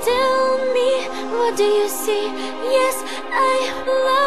Tell me, what do you see? Yes, I love you.